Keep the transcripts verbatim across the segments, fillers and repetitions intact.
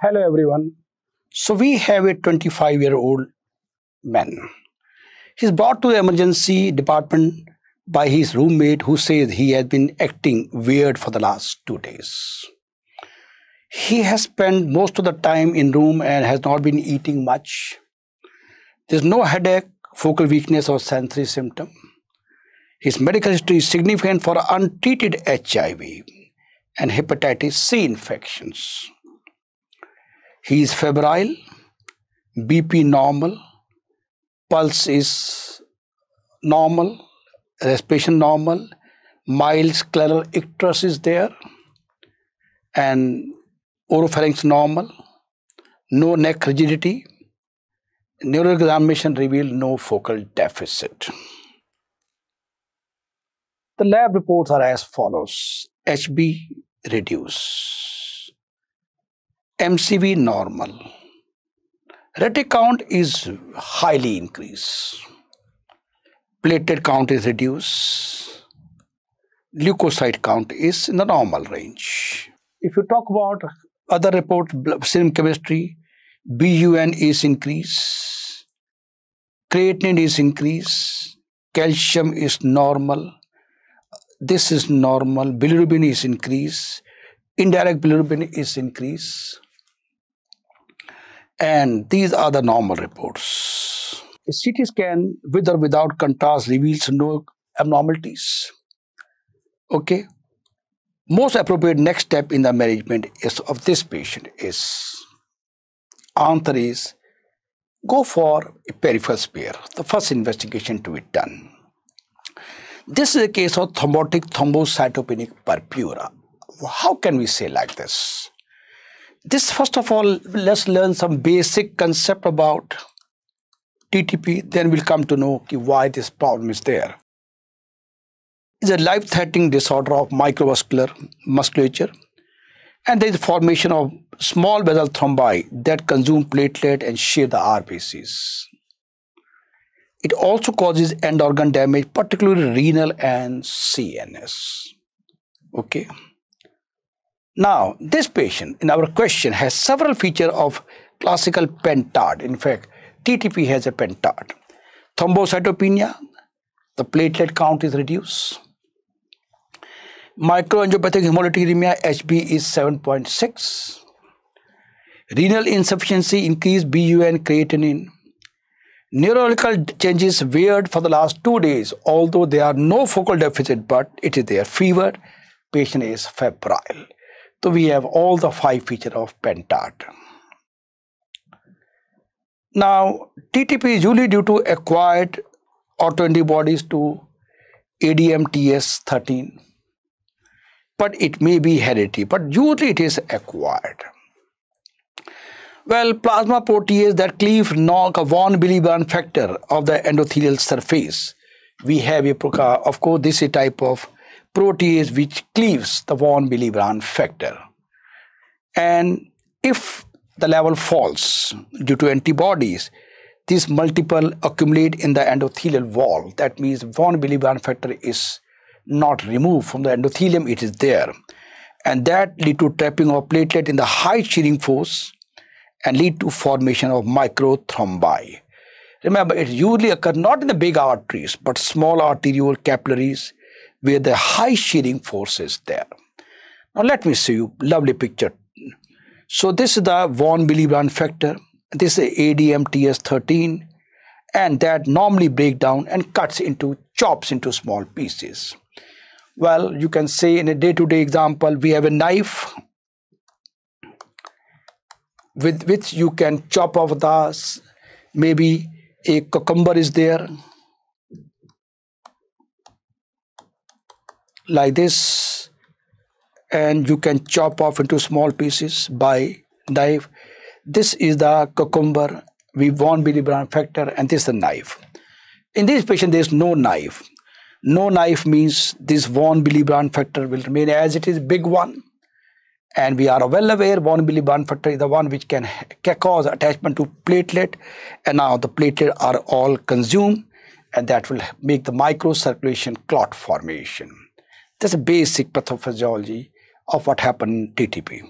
Hello everyone. So we have a twenty-five year old man. He's brought to the emergency department by his roommate who says he has been acting weird for the last two days. He has spent most of the time in room and has not been eating much. There's no headache, focal weakness or sensory symptom. His medical history is significant for untreated H I V and hepatitis C infections. He is febrile, B P normal, pulse is normal, respiration normal, mild scleral icterus is there, and oropharynx normal, no neck rigidity, neural examination revealed no focal deficit. The lab reports are as follows: H B reduced, M C V normal, retic count is highly increased, platelet count is reduced, leukocyte count is in the normal range. If you talk about other reports, serum chemistry, B U N is increased, creatinine is increased, calcium is normal, this is normal, bilirubin is increased, indirect bilirubin is increased. And these are the normal reports. A C T scan with or without contrast reveals no abnormalities. Okay. Most appropriate next step in the management is of this patient is, answer is, go for a peripheral smear, the first investigation to be done. This is a case of thrombotic thrombocytopenic purpura. How can we say like this? This, first of all, let's learn some basic concept about T T P, then we'll come to know why this problem is there. It's a life-threatening disorder of microvascular musculature, and there is formation of small vessel thrombi that consume platelet and shear the R B Cs. It also causes end-organ damage, particularly renal and C N S. Okay. Now, this patient in our question has several features of classical PENTAD. In fact, T T P has a PENTAD. Thrombocytopenia, the platelet count is reduced. Microangiopathic hemolytic anemia, H B is seven point six. Renal insufficiency, increased B U N creatinine. Neurological changes weird for the last two days, although there are no focal deficit, but it is there. Fever, patient is febrile. So we have all the five features of PENTAD. Now, T T P is usually due to acquired autoantibodies to A D M T S thirteen, but it may be hereditary, but usually it is acquired. Well, plasma protease that cleave knock a von Willebrand factor of the endothelial surface. We have, a, of course, this is a type of protease which cleaves the von Willebrand factor, and if the level falls due to antibodies, these multiple accumulate in the endothelial wall. That means von Willebrand factor is not removed from the endothelium, it is there, and that lead to trapping of platelet in the high shearing force and lead to formation of microthrombi. Remember, it usually occurs not in the big arteries but small arterial capillaries where the high shearing force is there. Now let me show you lovely picture. So this is the von Willebrand factor. This is A D M T S thirteen, and that normally breaks down and cuts into, chops into small pieces. Well, you can say in a day-to-day example, we have a knife with which you can chop off the, maybe a cucumber is there, like this, and you can chop off into small pieces by knife. This is the cucumber, we von Willebrand factor, and this is the knife. In this patient, there is no knife. No knife means this von Willebrand factor will remain as it is, big one. And we are well aware von Willebrand factor is the one which can, can cause attachment to platelet, and now the platelet are all consumed, and that will make the microcirculation clot formation. That's a basic pathophysiology of what happened in T T P.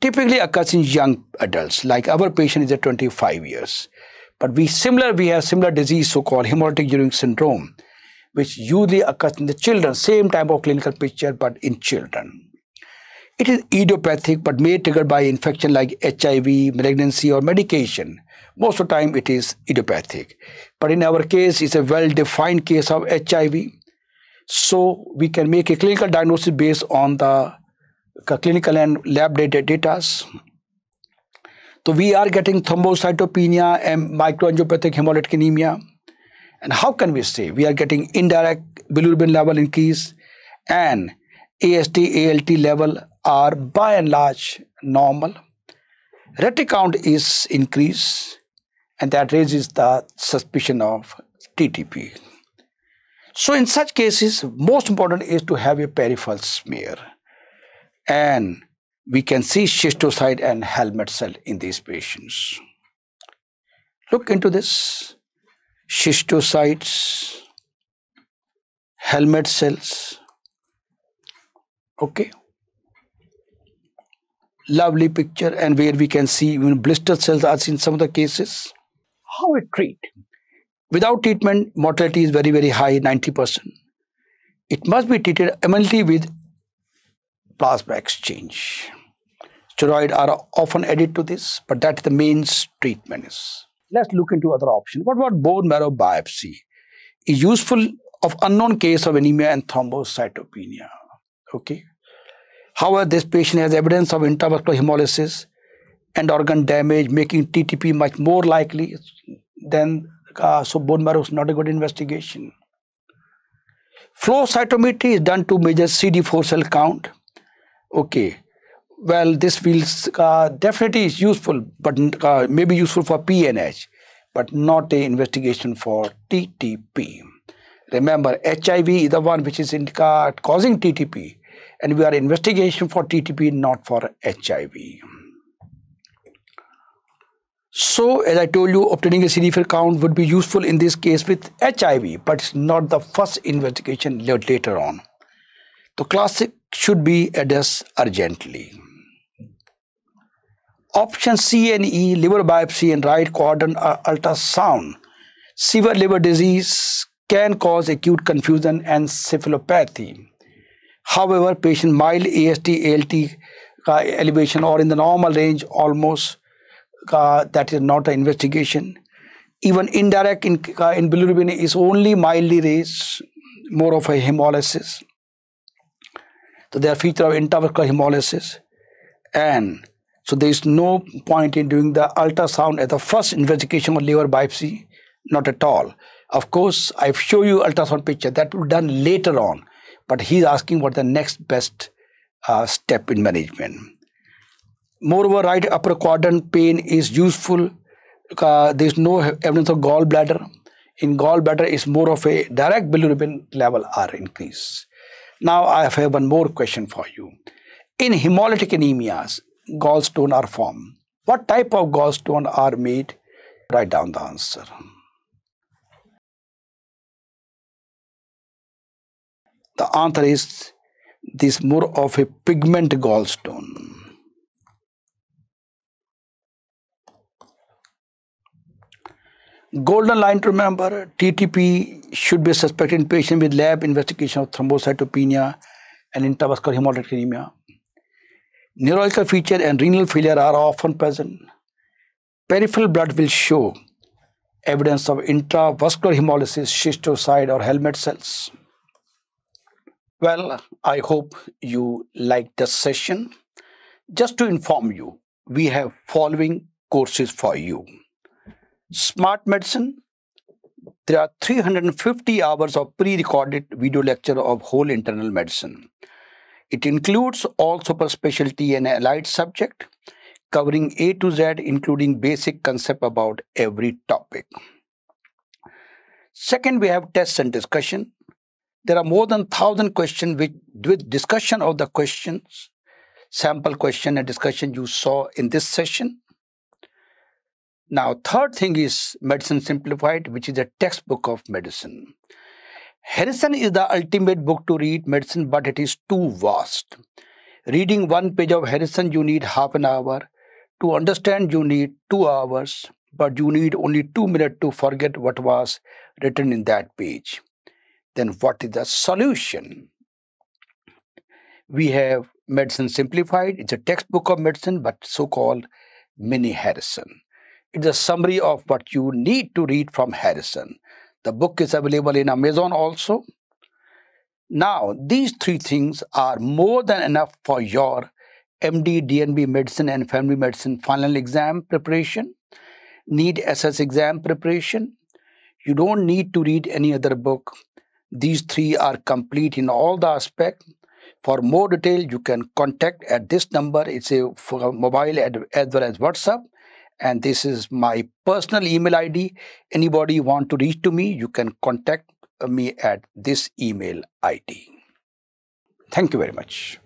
typically occurs in young adults, like our patient is at twenty-five years. But we similar, we have similar disease, so-called hemolytic-uremic syndrome, which usually occurs in the children, same type of clinical picture, but in children. It is idiopathic, but may triggered by infection like H I V, malignancy, or medication. Most of the time, it is idiopathic. But in our case, it's a well-defined case of H I V. So we can make a clinical diagnosis based on the clinical and lab data. datas. So we are getting thrombocytopenia and microangiopathic hemolytic anemia. And how can we say? We are getting indirect bilirubin level increase and A S T, A L T level are by and large normal. Retic count is increased, and that raises the suspicion of T T P. So in such cases, most important is to have a peripheral smear. And we can see schistocyte and Helmert cell in these patients. Look into this. Schistocytes, Helmert cells. Okay. Lovely picture, and where we can see even blister cells are in some of the cases. How we treat? Without treatment, mortality is very, very high, ninety percent. It must be treated immediately with plasma exchange. Steroids are often added to this, but that's the main treatment is. Let's look into other options. What about bone marrow biopsy? Is useful of unknown case of anemia and thrombocytopenia. Okay. However, this patient has evidence of intravascular hemolysis and organ damage, making T T P much more likely than, uh, so bone marrow is not a good investigation. Flow cytometry is done to measure C D four cell count. Okay, well, this feels uh, definitely is useful, but uh, may be useful for P N H, but not an investigation for T T P. Remember, H I V is the one which is in, uh, causing T T P, and we are investigation for T T P, not for H I V. So, as I told you, obtaining a C D four count would be useful in this case with H I V, but it's not the first investigation later on. The classic should be addressed urgently. Option C and E, liver biopsy and right quadrant ultrasound. Severe liver disease can cause acute confusion and encephalopathy. However, patient mild A S T, A L T uh, elevation or in the normal range almost, uh, that is not an investigation. Even indirect in, uh, in bilirubin is only mildly raised, more of a hemolysis. So they are feature of intravascular hemolysis, and so there is no point in doing the ultrasound as the first investigation of liver biopsy, not at all. Of course, I show you ultrasound picture that will be done later on, but he is asking what the next best uh, step in management. Moreover, right upper quadrant pain is useful. Uh, there is no evidence of gallbladder. In gallbladder, it's more of a direct bilirubin level are increased. Now, I have one more question for you. In hemolytic anemias, gallstones are formed. What type of gallstones are made? Write down the answer. The answer is this more of a pigment gallstone. Golden line to remember, T T P should be suspected in patient with lab investigation of thrombocytopenia and intravascular hemolytic anemia. Neurological feature and renal failure are often present. Peripheral blood will show evidence of intravascular hemolysis, schistocyte or Helmert cells. Well, I hope you liked this session. Just to inform you, we have following courses for you. Smart Medicine, there are three hundred fifty hours of pre-recorded video lecture of whole internal medicine. It includes all super specialty and allied subject, covering A to Z, including basic concept about every topic. Second, we have tests and discussion. There are more than one thousand questions with, with discussion of the questions, sample question and discussion you saw in this session. Now, third thing is Medicine Simplified, which is a textbook of medicine. Harrison is the ultimate book to read medicine, but it is too vast. Reading one page of Harrison, you need half an hour. To understand, you need two hours. But you need only two minutes to forget what was written in that page. Then what is the solution? We have Medicine Simplified. It's a textbook of medicine, but so-called mini Harrison. It's a summary of what you need to read from Harrison. The book is available in Amazon also. Now, these three things are more than enough for your M D, D N B medicine and family medicine final exam preparation. Need S S exam preparation. You don't need to read any other book. These three are complete in all the aspects. For more detail, you can contact at this number. It's a for mobile ad, as well as WhatsApp. And this is my personal email I D. Anybody want to reach to me, you can contact me at this email I D. Thank you very much.